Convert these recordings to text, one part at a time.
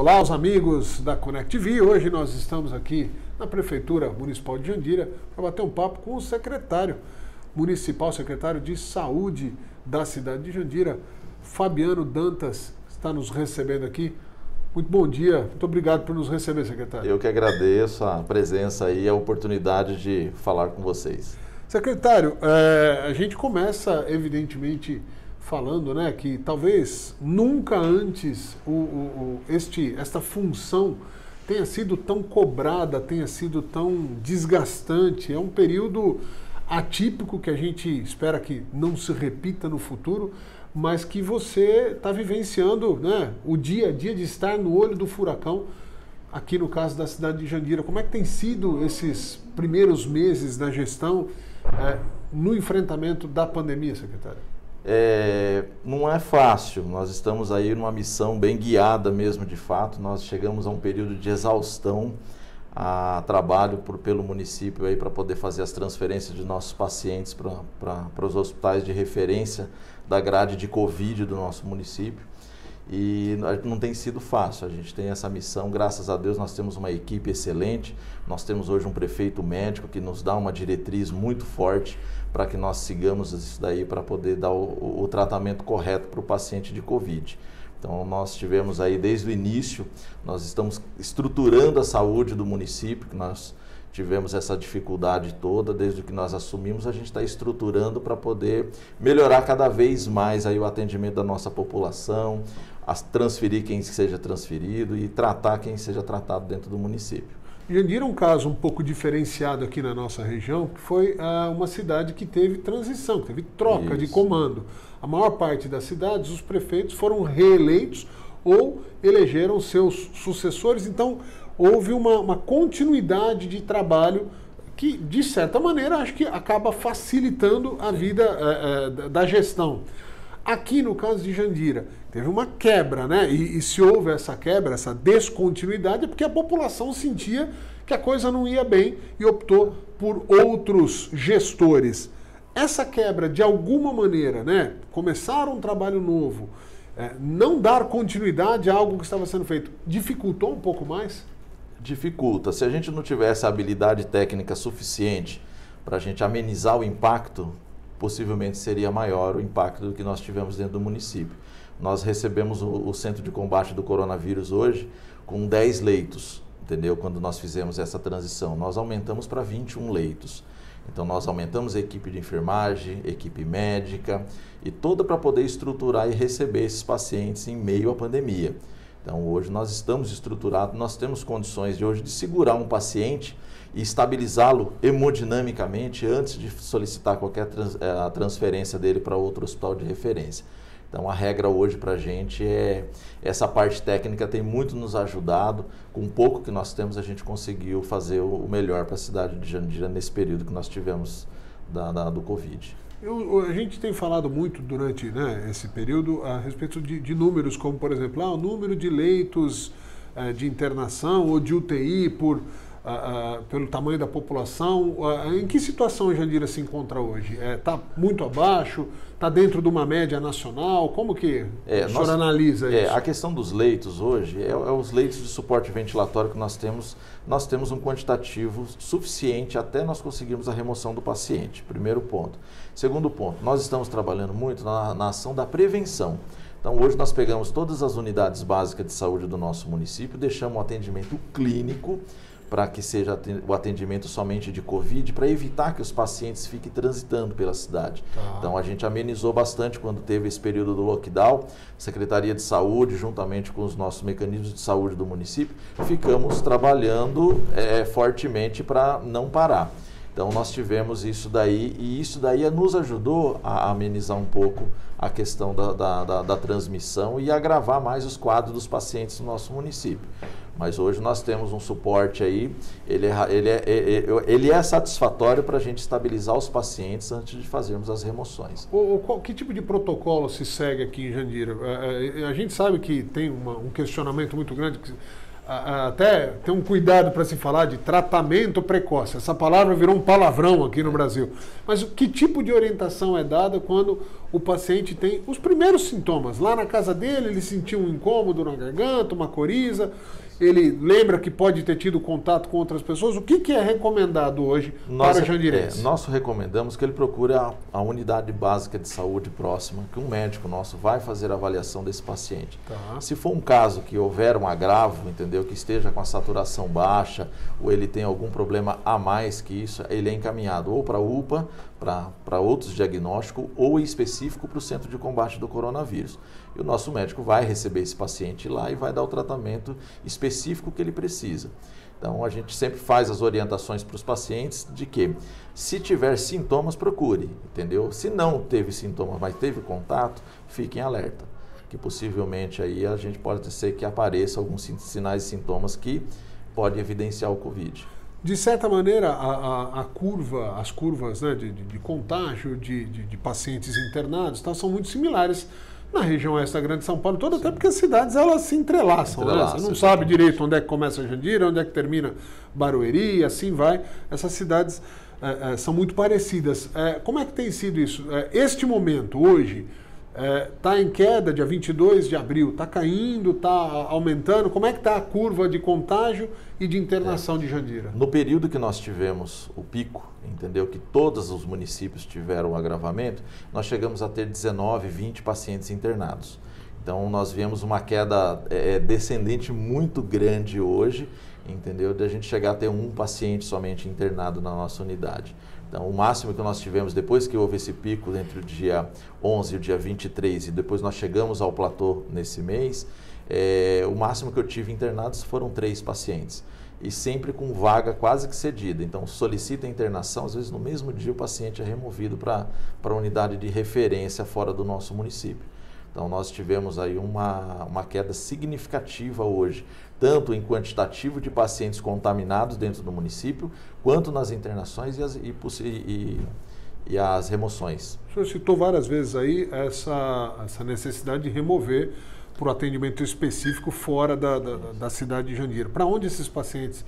Olá, os amigos da ConecTV. Hoje nós estamos aqui na Prefeitura Municipal de Jandira para bater um papo com o secretário municipal, secretário de Saúde da cidade de Jandira, Fabiano Dantas, está nos recebendo aqui. Muito bom dia, muito obrigado por nos receber, secretário. Eu que agradeço a presença e a oportunidade de falar com vocês. Secretário, a gente começa, evidentemente, falando, né, que talvez nunca antes esta função tenha sido tão cobrada, tenha sido tão desgastante. É um período atípico que a gente espera que não se repita no futuro, mas que você está vivenciando, né, o dia a dia de estar no olho do furacão, aqui no caso da cidade de Jandira. Como é que tem sido esses primeiros meses da gestão no enfrentamento da pandemia, secretário? Não é fácil, nós estamos aí numa missão bem guiada mesmo, de fato. Nós chegamos a um período de exaustão, a trabalho pelo município aí para poder fazer as transferências de nossos pacientes para os hospitais de referência da grade de Covid do nosso município. E não tem sido fácil, a gente tem essa missão, graças a Deus nós temos uma equipe excelente, nós temos hoje um prefeito médico que nos dá uma diretriz muito forte para que nós sigamos isso daí para poder dar o tratamento correto para o paciente de Covid. Então nós tivemos aí desde o início, nós estamos estruturando a saúde do município, que nós tivemos essa dificuldade toda, desde que nós assumimos, a gente está estruturando para poder melhorar cada vez mais aí o atendimento da nossa população, transferir quem seja transferido e tratar quem seja tratado dentro do município. Jandira é um caso um pouco diferenciado aqui na nossa região, que foi uma cidade que teve transição, que teve troca de comando. A maior parte das cidades, os prefeitos foram reeleitos ou elegeram seus sucessores, então houve uma continuidade de trabalho que, de certa maneira, acho que acaba facilitando a vida da gestão. Aqui, no caso de Jandira, teve uma quebra, né? E se houve essa quebra, essa descontinuidade, é porque a população sentia que a coisa não ia bem e optou por outros gestores. Essa quebra, de alguma maneira, né, começar um trabalho novo, não dar continuidade a algo que estava sendo feito, dificultou um pouco mais? Dificulta. Se a gente não tivesse a habilidade técnica suficiente para a gente amenizar o impacto, possivelmente seria maior o impacto do que nós tivemos dentro do município. Nós recebemos o centro de combate do coronavírus hoje com 10 leitos, entendeu? Quando nós fizemos essa transição, nós aumentamos para 21 leitos. Então nós aumentamos a equipe de enfermagem, equipe médica e toda para poder estruturar e receber esses pacientes em meio à pandemia. Então hoje nós estamos estruturados, nós temos condições de hoje de segurar um paciente e estabilizá-lo hemodinamicamente antes de solicitar qualquer transferência dele para outro hospital de referência. Então a regra hoje para a gente é, essa parte técnica tem muito nos ajudado, com pouco que nós temos a gente conseguiu fazer o melhor para a cidade de Jandira nesse período que nós tivemos do Covid. A gente tem falado muito durante, né, esse período a respeito de números, como por exemplo o número de leitos de internação ou de UTI pelo tamanho da população. Em que situação a Jandira se encontra hoje? Está muito abaixo? Está dentro de uma média nacional? Como que a senhora analisa isso? A questão dos leitos hoje, os leitos de suporte ventilatório que nós temos um quantitativo suficiente até nós conseguirmos a remoção do paciente, primeiro ponto. Segundo ponto, nós estamos trabalhando muito na ação da prevenção. Então hoje nós pegamos todas as unidades básicas de saúde do nosso município, deixamos o atendimento clínico para que seja o atendimento somente de Covid, para evitar que os pacientes fiquem transitando pela cidade. Então a gente amenizou bastante quando teve esse período do lockdown. A Secretaria de Saúde, juntamente com os nossos mecanismos de saúde do município, ficamos trabalhando fortemente para não parar. Então nós tivemos isso daí e isso daí nos ajudou a amenizar um pouco a questão da transmissão e agravar mais os quadros dos pacientes no nosso município. Mas hoje nós temos um suporte aí, ele é satisfatório para a gente estabilizar os pacientes antes de fazermos as remoções. Que tipo de protocolo se segue aqui em Jandira? A gente sabe que tem um questionamento muito grande, que até tem um cuidado para se falar de tratamento precoce. Essa palavra virou um palavrão aqui no Brasil. Mas que tipo de orientação é dada quando o paciente tem os primeiros sintomas? Lá na casa dele, ele sentiu um incômodo na garganta, uma coriza, ele lembra que pode ter tido contato com outras pessoas. O que é recomendado hoje para jandirense? Nós recomendamos que ele procure a unidade básica de saúde próxima, que um médico nosso vai fazer a avaliação desse paciente. Tá. Se for um caso que houver um agravo, entendeu, que esteja com a saturação baixa, ou ele tem algum problema a mais que isso, ele é encaminhado ou para a UPA, para outros diagnósticos, ou em específico para o Centro de Combate do Coronavírus. E o nosso médico vai receber esse paciente lá e vai dar o tratamento específico que ele precisa. Então, a gente sempre faz as orientações para os pacientes de que, se tiver sintomas, procure, entendeu? Se não teve sintoma, mas teve contato, fiquem alerta, que possivelmente aí a gente pode ser que apareça alguns sinais e sintomas que podem evidenciar o Covid. De certa maneira, as curvas né, de contágio de pacientes internados tá, são muito similares na região oeste da Grande São Paulo toda, até porque as cidades elas se entrelaçam, né? Você não sabe direito onde é que começa Jandira, onde é que termina Barueri, assim vai. Essas cidades são muito parecidas. Como é que tem sido isso? Este momento, hoje, está em queda, dia 22 de abril, está caindo, está aumentando. Como é que está a curva de contágio e de internação de Jandira? No período que nós tivemos o pico, entendeu, que todos os municípios tiveram um agravamento, nós chegamos a ter 19, 20 pacientes internados. Então, nós vemos uma queda descendente muito grande hoje, entendeu, de a gente chegar a ter um paciente somente internado na nossa unidade. Então, o máximo que nós tivemos depois que houve esse pico entre o dia 11 e o dia 23, e depois nós chegamos ao platô nesse mês, o máximo que eu tive internados foram 3 pacientes. E sempre com vaga quase que cedida. Então, solicita internação, às vezes no mesmo dia o paciente é removido para a unidade de referência fora do nosso município. Então, nós tivemos aí uma queda significativa hoje, tanto em quantitativo de pacientes contaminados dentro do município, quanto nas internações e as remoções. O senhor citou várias vezes aí essa necessidade de remover para o atendimento específico fora da cidade de Jandira. Para onde esses pacientes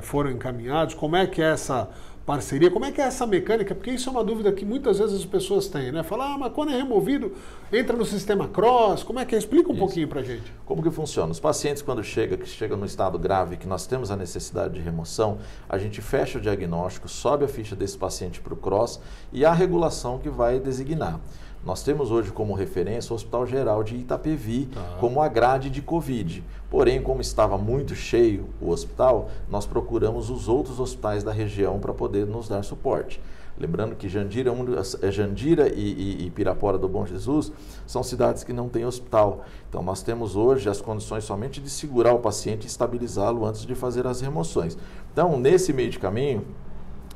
foram encaminhados? Como é que é essa parceria, como é que é essa mecânica? Porque isso é uma dúvida que muitas vezes as pessoas têm, né? Falar, mas quando é removido, entra no sistema CROSS, como é que é? Explica um pouquinho pra gente. Como que funciona? Os pacientes, quando chegam no estado grave, que nós temos a necessidade de remoção, a gente fecha o diagnóstico, sobe a ficha desse paciente para o CROSS e a regulação que vai designar. Nós temos hoje como referência o Hospital Geral de Itapevi, como a grade de Covid. Porém, como estava muito cheio o hospital, nós procuramos os outros hospitais da região para poder nos dar suporte. Lembrando que Jandira e Pirapora do Bom Jesus são cidades que não têm hospital. Então, nós temos hoje as condições somente de segurar o paciente e estabilizá-lo antes de fazer as remoções. Então, nesse meio de caminho,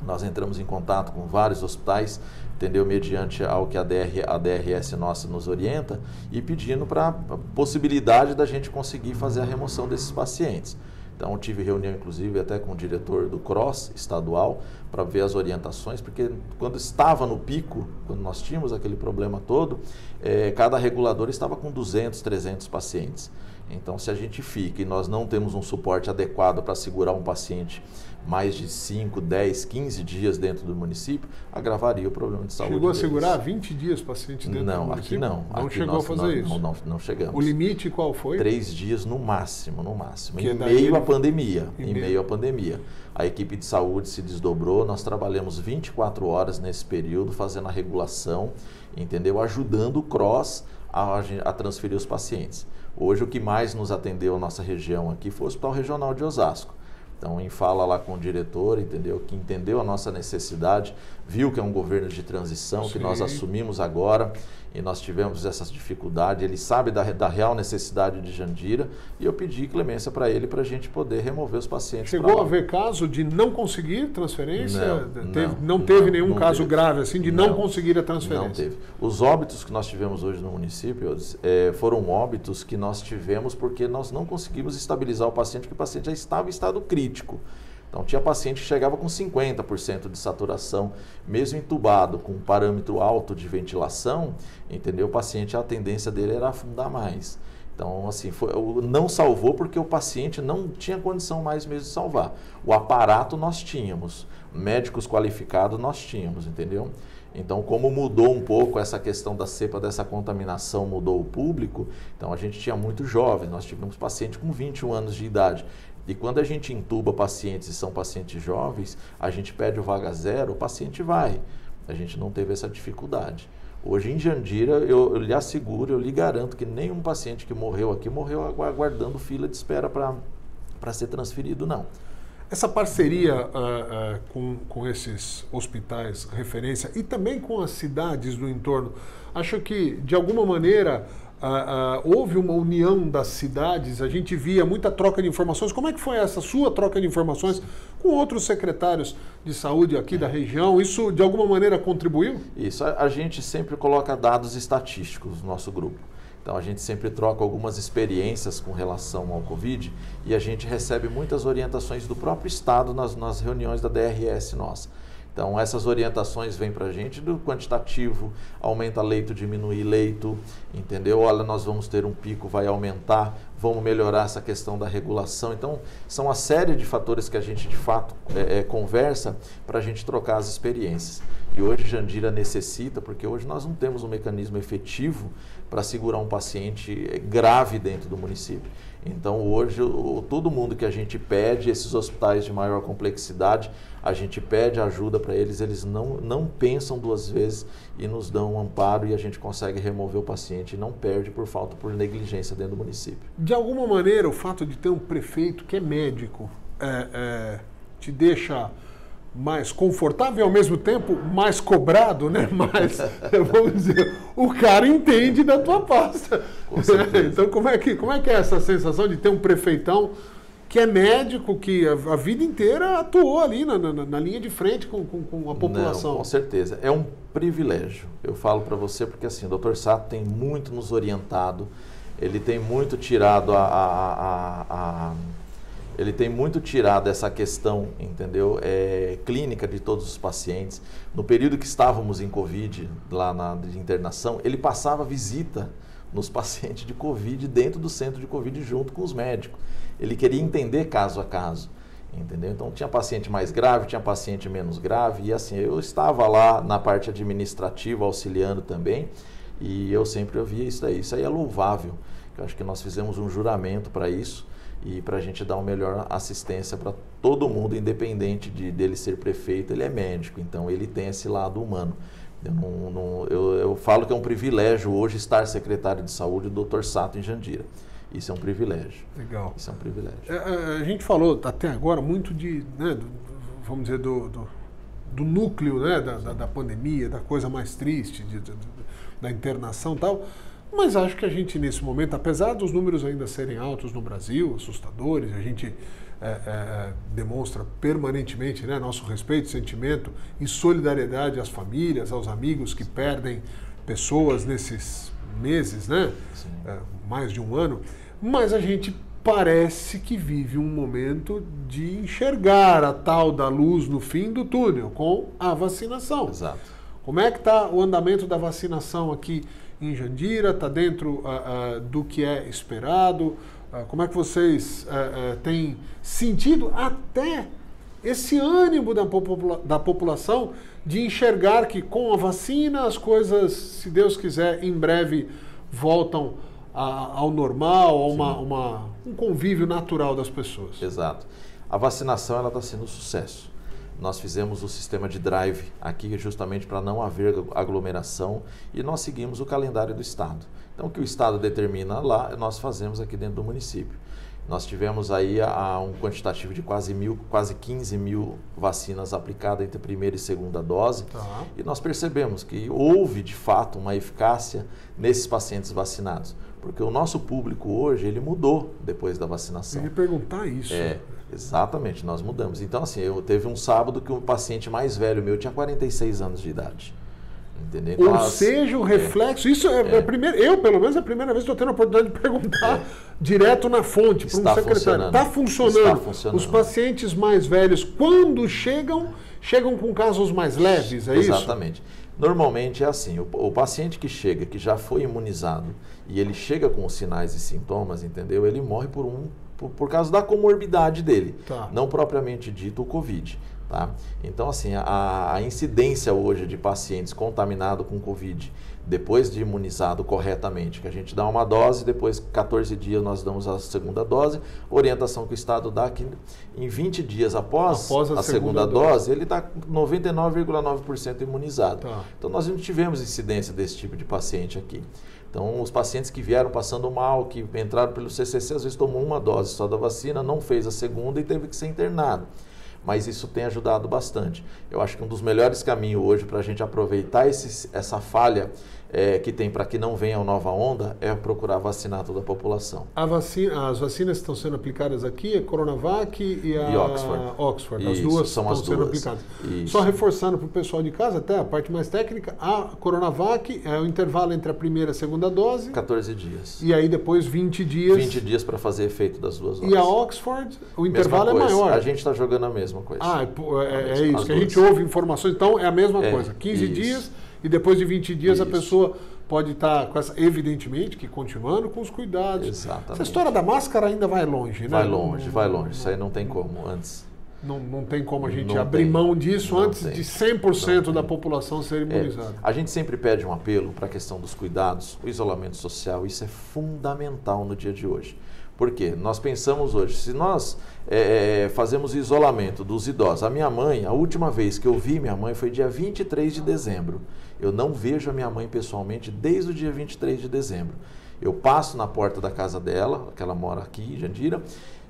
nós entramos em contato com vários hospitais, entendeu, mediante ao que a DRS nossa nos orienta, e pedindo para a possibilidade da gente conseguir fazer a remoção desses pacientes. Então, eu tive reunião, inclusive, até com o diretor do CROSS estadual, para ver as orientações, porque quando estava no pico, quando nós tínhamos aquele problema todo, cada regulador estava com 200, 300 pacientes. Então, se a gente fica e nós não temos um suporte adequado para segurar um paciente mais de 5, 10, 15 dias dentro do município, agravaria o problema de saúde. Chegou a segurar 20 dias paciente dentro do município? Não, aqui não. Não chegou a fazer isso? Não chegamos. O limite qual foi? 3 dias no máximo, no máximo. Em meio à pandemia, em meio à pandemia. A equipe de saúde se desdobrou, nós trabalhamos 24 horas nesse período, fazendo a regulação, entendeu? Ajudando o CROSS a transferir os pacientes. Hoje, o que mais nos atendeu a nossa região aqui foi o Hospital Regional de Osasco. Então, em fala lá com o diretor, entendeu, que entendeu a nossa necessidade, viu que é um governo de transição, que nós assumimos agora, e nós tivemos essas dificuldades, ele sabe da real necessidade de Jandira, e eu pedi clemência para ele, para a gente poder remover os pacientes. Chegou a haver caso de não conseguir transferência? Não teve nenhum caso grave assim, de não conseguir a transferência? Não teve. Os óbitos que nós tivemos hoje no município foram óbitos que nós tivemos porque nós não conseguimos estabilizar o paciente, porque o paciente já estava em estado crítico. Então, tinha paciente que chegava com 50% de saturação, mesmo entubado, com um parâmetro alto de ventilação, entendeu? O paciente, a tendência dele era afundar mais. Então, assim, não salvou porque o paciente não tinha condição mais mesmo de salvar. O aparato nós tínhamos, médicos qualificados nós tínhamos, entendeu? Então, como mudou um pouco essa questão da cepa, dessa contaminação, mudou o público, então a gente tinha muito jovem, nós tivemos paciente com 21 anos de idade. E quando a gente intuba pacientes e são pacientes jovens, a gente pede o vaga zero, o paciente vai. A gente não teve essa dificuldade. Hoje em Jandira, eu lhe asseguro, eu lhe garanto que nenhum paciente que morreu aqui morreu aguardando fila de espera para ser transferido, não. Essa parceria com esses hospitais referência e também com as cidades do entorno, acho que de alguma maneira houve uma união das cidades, a gente via muita troca de informações. Como é que foi essa sua troca de informações com outros secretários de saúde aqui da região? Isso de alguma maneira contribuiu? Isso, a gente sempre coloca dados estatísticos no nosso grupo. Então, a gente sempre troca algumas experiências com relação ao Covid e a gente recebe muitas orientações do próprio Estado nas reuniões da DRS nossa. Então, essas orientações vêm para a gente do quantitativo, aumenta leito, diminui leito, entendeu? Olha, nós vamos ter um pico, vai aumentar, vamos melhorar essa questão da regulação. Então, são uma série de fatores que a gente, de fato, conversa para a gente trocar as experiências. E hoje Jandira necessita, porque hoje nós não temos um mecanismo efetivo para segurar um paciente grave dentro do município. Então hoje todo mundo que a gente pede, esses hospitais de maior complexidade, a gente pede ajuda para eles, eles não pensam duas vezes e nos dão um amparo e a gente consegue remover o paciente e não perde por falta, por negligência dentro do município. De alguma maneira o fato de ter um prefeito que é médico te deixa mais confortável e ao mesmo tempo mais cobrado, né? Mas, vamos dizer, o cara entende da tua pasta. Com certeza. Então, como é que é essa sensação de ter um prefeitão que é médico, que a vida inteira atuou ali na linha de frente com a população? Não, com certeza. É um privilégio. Eu falo para você porque, assim, o Dr. Sato tem muito nos orientado, ele tem muito tirado Ele tem muito tirado essa questão, entendeu? Clínica de todos os pacientes. No período que estávamos em Covid, lá de internação, ele passava visita nos pacientes de Covid, dentro do centro de Covid, junto com os médicos. Ele queria entender caso a caso, entendeu? Então, tinha paciente mais grave, tinha paciente menos grave. E assim, eu estava lá na parte administrativa, auxiliando também, e eu sempre ouvia isso daí. Isso aí é louvável. Eu acho que nós fizemos um juramento para isso. E para a gente dar uma melhor assistência para todo mundo, independente dele ser prefeito, ele é médico, então ele tem esse lado humano. Eu falo que é um privilégio hoje estar secretário de saúde do Dr. Sato em Jandira. Isso é um privilégio. Legal. Isso é um privilégio. A gente falou até agora muito de, né, vamos dizer, do núcleo, né, da pandemia, da coisa mais triste, da internação e tal. Mas acho que a gente, nesse momento, apesar dos números ainda serem altos no Brasil, assustadores, a gente demonstra permanentemente, né, nosso respeito, sentimento e solidariedade às famílias, aos amigos que perdem pessoas nesses meses, né, mais de um ano, mas a gente parece que vive um momento de enxergar a tal da luz no fim do túnel com a vacinação. Exato. Como é que está o andamento da vacinação aqui em Jandira? Está dentro do que é esperado? Como é que vocês têm sentido até esse ânimo da população de enxergar que com a vacina as coisas, se Deus quiser, em breve voltam ao normal, a um convívio natural das pessoas? Exato. A vacinação está sendo um sucesso. Nós fizemos o sistema de drive aqui justamente para não haver aglomeração e nós seguimos o calendário do Estado. Então, o que o Estado determina lá, nós fazemos aqui dentro do município. Nós tivemos aí um quantitativo de quase 15 mil vacinas aplicadas entre primeira e segunda dose. Uhum. E nós percebemos que houve, de fato, uma eficácia nesses pacientes vacinados. Porque o nosso público hoje, ele mudou depois da vacinação. Eu ia perguntar isso. Exatamente, nós mudamos. Então, assim, teve um sábado que um paciente mais velho meu tinha 46 anos de idade. Entendeu? Então, ou seja, o reflexo... Isso é primeiro, eu, pelo menos, é a primeira vez que estou tendo a oportunidade de perguntar direto na fonte para um secretário. Está funcionando. Os pacientes mais velhos, quando chegam com casos mais leves, é isso? Exatamente. Normalmente é assim, o paciente que chega, que já foi imunizado, e ele chega com os sinais e sintomas, entendeu? Ele morre por causa da comorbidade dele, tá, não propriamente dito o Covid. Tá? Então, assim, a incidência hoje de pacientes contaminados com Covid, depois de imunizado corretamente, que a gente dá uma dose, depois 14 dias nós damos a segunda dose, orientação que o Estado dá que em 20 dias após a segunda dose, ele está 99,9% imunizado. Tá. Então, nós não tivemos incidência desse tipo de paciente aqui. Então, os pacientes que vieram passando mal, que entraram pelo CCC, às vezes tomou uma dose só da vacina, não fez a segunda e teve que ser internado. Mas isso tem ajudado bastante. Eu acho que um dos melhores caminhos hoje para a gente aproveitar essa falha que tem para que não venha a nova onda é procurar vacinar toda a população. As vacinas que estão sendo aplicadas aqui, a Coronavac e Oxford. As duas são as duas sendo aplicadas. Isso. Só reforçando para o pessoal de casa, até a parte mais técnica, a Coronavac é o intervalo entre a primeira e a segunda dose. 14 dias. E aí depois 20 dias. 20 dias para fazer efeito das duas doses. E a Oxford, o intervalo é maior. A gente está jogando a mesma coisa. Ah, é isso. Que a gente ouve informações, então é a mesma coisa. 15 dias. E depois de 20 dias a pessoa pode estar, com essa, evidentemente, que continuando com os cuidados. Exatamente. Essa história da máscara ainda vai longe, né? Vai longe, vai longe. Isso aí não tem como antes. Não tem como a gente abrir mão disso antes de 100% da população ser imunizada. A gente sempre pede um apelo para a questão dos cuidados, o isolamento social. Isso é fundamental no dia de hoje. Por quê? Nós pensamos hoje, se nós fazemos isolamento dos idosos, a minha mãe, a última vez que eu vi minha mãe foi dia 23 de dezembro. Eu não vejo a minha mãe pessoalmente desde o dia 23 de dezembro. Eu passo na porta da casa dela, que ela mora aqui em Jandira,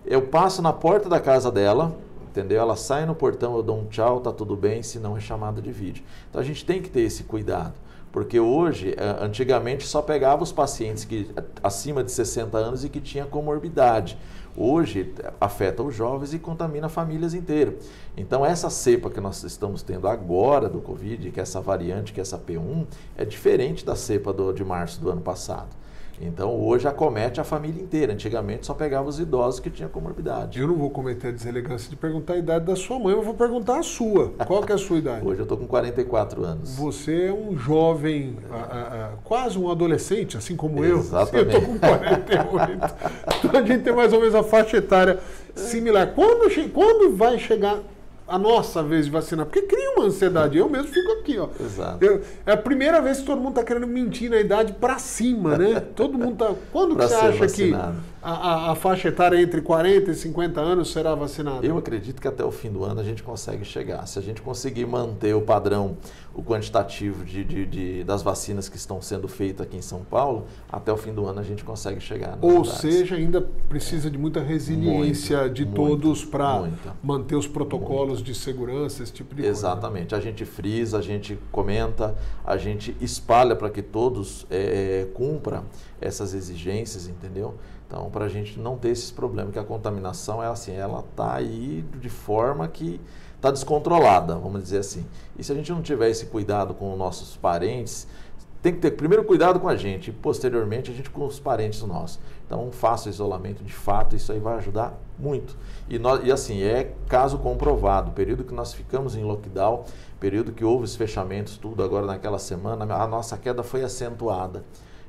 eu passo na porta da casa dela, entendeu? Ela sai no portão, eu dou um tchau, tá tudo bem, se não é chamada de vídeo. Então a gente tem que ter esse cuidado. Porque hoje, antigamente, só pegava os pacientes que, acima de 60 anos e que tinha comorbidade. Hoje, afeta os jovens e contamina famílias inteiras. Então, essa cepa que nós estamos tendo agora do Covid, que é essa variante, que é essa P1, é diferente da cepa de março do ano passado. Então, hoje acomete a família inteira. Antigamente, só pegava os idosos que tinham comorbidade. Eu não vou cometer a deselegância de perguntar a idade da sua mãe, eu vou perguntar a sua. Qual que é a sua idade? Hoje eu estou com 44 anos. Você é um jovem, quase um adolescente, assim como eu. Exatamente. Eu estou com 48. Então, a gente tem mais ou menos a faixa etária similar. Quando vai chegar a nossa vez de vacinar? Porque cria uma ansiedade. Eu mesmo fico aqui, ó. Exato. É a primeira vez que todo mundo está querendo mentir na idade para cima, né? Todo mundo tá. Quando que você acha vacinado, que a faixa etária entre 40 e 50 anos será vacinada? Eu acredito que até o fim do ano a gente consegue chegar. Se a gente conseguir manter o padrão, o quantitativo das vacinas que estão sendo feitas aqui em São Paulo, até o fim do ano a gente consegue chegar. Ou seja, ainda precisa de muita resiliência todos para manter os protocolos de segurança, esse tipo de coisa. Exatamente. A gente frisa, a gente comenta, a gente espalha para que todos cumpram essas exigências, entendeu? Então, para a gente não ter esses problemas, que a contaminação é assim, ela está aí de forma que está descontrolada, vamos dizer assim. E se a gente não tiver esse cuidado com os nossos parentes, tem que ter primeiro cuidado com a gente, e posteriormente a gente com os parentes nossos. Então, faça o isolamento de fato, isso aí vai ajudar muito. E assim, é caso comprovado, período que nós ficamos em lockdown, período que houve os fechamentos, tudo agora naquela semana, a nossa queda foi acentuada.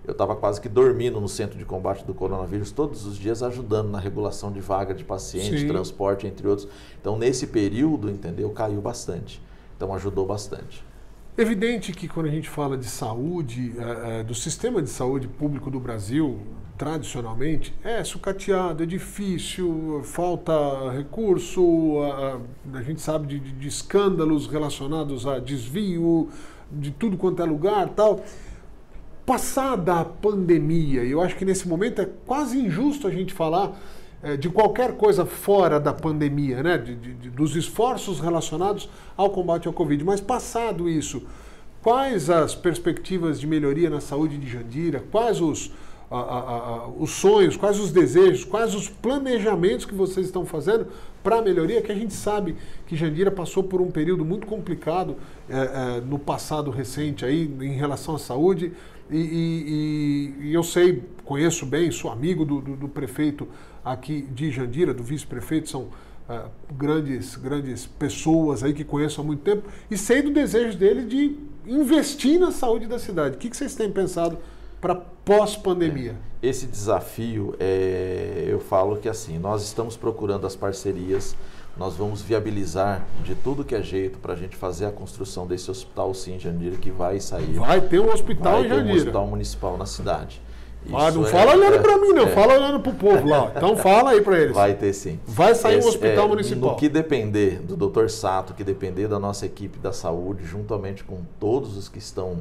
Eu estava quase que dormindo no centro de combate do coronavírus todos os dias, ajudando na regulação de vaga de paciente, transporte, entre outros. Então, nesse período, entendeu, caiu bastante. Então, ajudou bastante. Evidente que quando a gente fala de saúde, do sistema de saúde público do Brasil, tradicionalmente, é sucateado, é difícil, falta recurso, a gente sabe de escândalos relacionados a desvio, de tudo quanto é lugar e tal. Passada a pandemia, eu acho que nesse momento é quase injusto a gente falar de qualquer coisa fora da pandemia, né? Dos esforços relacionados ao combate ao Covid. Mas passado isso, quais as perspectivas de melhoria na saúde de Jandira? Quais os sonhos, quais os desejos, quais os planejamentos que vocês estão fazendo para a melhoria? Que a gente sabe que Jandira passou por um período muito complicado no passado recente aí, em relação à saúde. E eu sei, conheço bem, sou amigo do prefeito aqui de Jandira, do vice-prefeito, são grandes pessoas aí que conheço há muito tempo, e sei do desejo dele de investir na saúde da cidade. O que vocês têm pensado para pós-pandemia? Esse desafio, eu falo que assim, nós estamos procurando as parcerias, nós vamos viabilizar de tudo que é jeito para a gente fazer a construção desse hospital sim, Jandira, que vai sair. Vai ter um hospital em Jandira. Vai ter um hospital municipal na cidade. Ah, não fala olhando para mim, não. Fala olhando para o povo lá. Então fala aí para eles. Vai ter sim. Vai sair um hospital municipal. No que depender do Dr. Sato, que depender da nossa equipe da saúde, juntamente com todos os que estão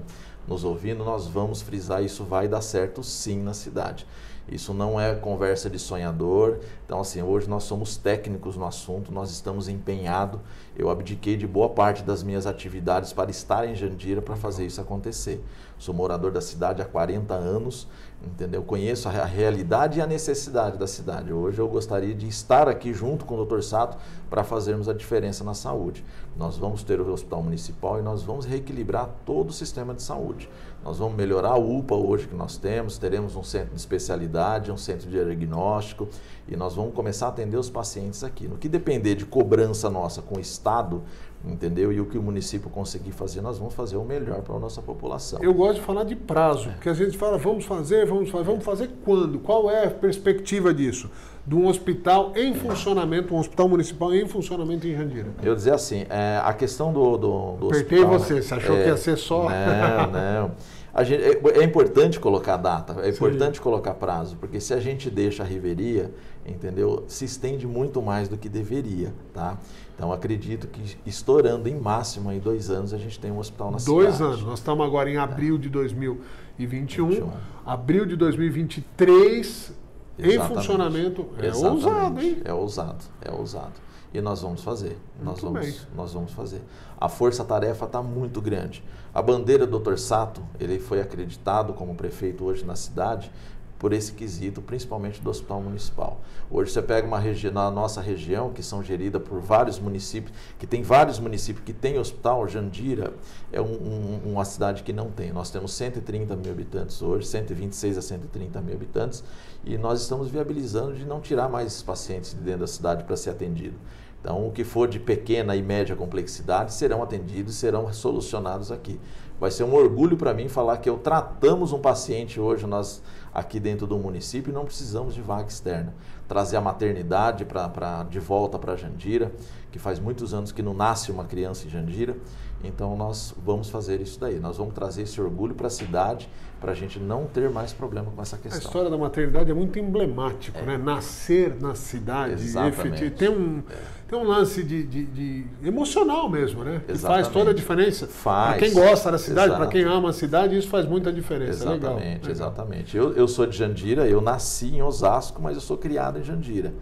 nos ouvindo, nós vamos frisar, isso vai dar certo sim na cidade. Isso não é conversa de sonhador. Então, assim, hoje nós somos técnicos no assunto, nós estamos empenhados. Eu abdiquei de boa parte das minhas atividades para estar em Jandira para fazer isso acontecer. Sou morador da cidade há 40 anos, entendeu? Conheço a realidade e a necessidade da cidade. Hoje eu gostaria de estar aqui junto com o Dr. Sato para fazermos a diferença na saúde. Nós vamos ter o hospital municipal e nós vamos reequilibrar todo o sistema de saúde. Nós vamos melhorar a UPA hoje que nós temos, teremos um centro de especialidade, um centro de diagnóstico e nós vamos começar a atender os pacientes aqui. No que depender de cobrança nossa com o Estado, entendeu? E o que o município conseguir fazer, nós vamos fazer o melhor para a nossa população. Eu gosto de falar de prazo, porque a gente fala, vamos fazer quando? Qual é a perspectiva disso? De um hospital em funcionamento, um hospital municipal em funcionamento em Jandira. Eu dizer assim, a questão do hospital... Apertei você, você achou que ia ser só... Não, não. A gente, é importante colocar data, é importante colocar prazo, porque se a gente deixa a revelia, entendeu, se estende muito mais do que deveria, tá? Então, acredito que estourando em máximo aí 2 anos, a gente tem um hospital na cidade. 2 anos, nós estamos agora em abril de 2021, abril de 2023... Exatamente. Em funcionamento. Exatamente. É ousado, hein? É ousado, é ousado. E nós vamos fazer. Nós vamos fazer. A força-tarefa está muito grande. A bandeira do Dr. Sato, ele foi acreditado como prefeito hoje na cidade por esse quesito, principalmente do hospital municipal. Hoje você pega uma região, na nossa região, que são gerida por vários municípios, que tem vários municípios que tem hospital. Jandira é uma cidade que não tem. Nós temos 130 mil habitantes hoje, 126 a 130 mil habitantes, e nós estamos viabilizando de não tirar mais esses pacientes de dentro da cidade para ser atendido. Então, o que for de pequena e média complexidade serão atendidos, serão solucionados aqui. Vai ser um orgulho para mim falar que tratamos um paciente hoje, nós aqui dentro do município, não precisamos de vaga externa. Trazer a maternidade de volta para Jandira, que faz muitos anos que não nasce uma criança em Jandira. Então, nós vamos fazer isso daí. Nós vamos trazer esse orgulho para a cidade, para a gente não ter mais problema com essa questão. A história da maternidade é muito emblemática, né? Nascer na cidade. Exatamente. Tem um lance de emocional mesmo, né? Que faz toda a diferença. Para quem gosta da cidade, para quem ama a cidade, isso faz muita diferença. Exatamente, legal. Exatamente. Eu sou de Jandira, eu nasci em Osasco, mas eu sou criado em Jandira.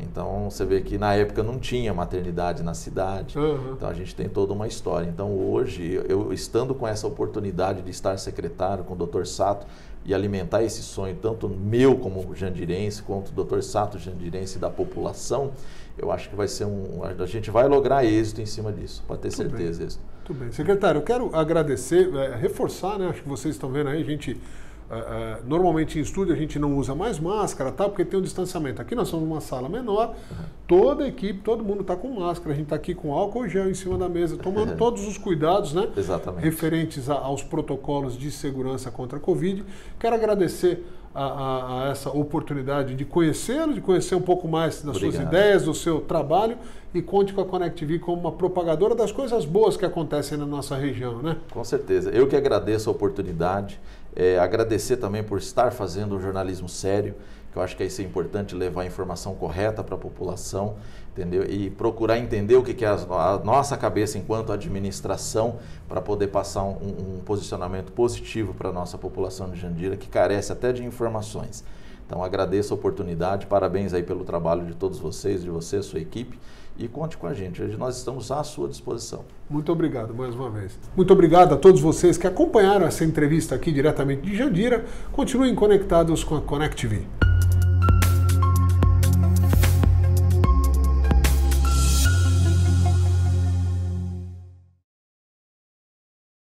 Então, você vê que na época não tinha maternidade na cidade. Uhum. Então, a gente tem toda uma história. Então, hoje, eu estando com essa oportunidade de estar secretário com o Dr. Sato e alimentar esse sonho, tanto meu como jandirense, quanto o Dr. Sato jandirense da população, eu acho que vai ser a gente vai lograr êxito em cima disso, pode ter certeza. Muito bem. Secretário, eu quero agradecer, reforçar, né? Acho que vocês estão vendo aí, a gente... normalmente em estúdio a gente não usa mais máscara, tá? Porque tem um distanciamento. Aqui nós somos uma sala menor, toda a equipe, todo mundo está com máscara, a gente está aqui com álcool gel em cima da mesa, tomando todos os cuidados, né? Exatamente. Referentes aos protocolos de segurança contra a Covid. Quero agradecer a essa oportunidade de conhecê-lo, de conhecer um pouco mais das suas ideias, do seu trabalho, e conte com a ConecTV como uma propagadora das coisas boas que acontecem na nossa região, né? Com certeza. Eu que agradeço a oportunidade. Agradecer também por estar fazendo um jornalismo sério, que eu acho que isso é importante, levar a informação correta para a população, entendeu? E procurar entender o que é a nossa cabeça enquanto administração para poder passar um posicionamento positivo para a nossa população de Jandira, que carece até de informações. Então, agradeço a oportunidade, parabéns aí pelo trabalho de todos vocês, de você, sua equipe, e conte com a gente, hoje nós estamos à sua disposição. Muito obrigado mais uma vez. Muito obrigado a todos vocês que acompanharam essa entrevista aqui diretamente de Jandira. Continuem conectados com a ConecTV.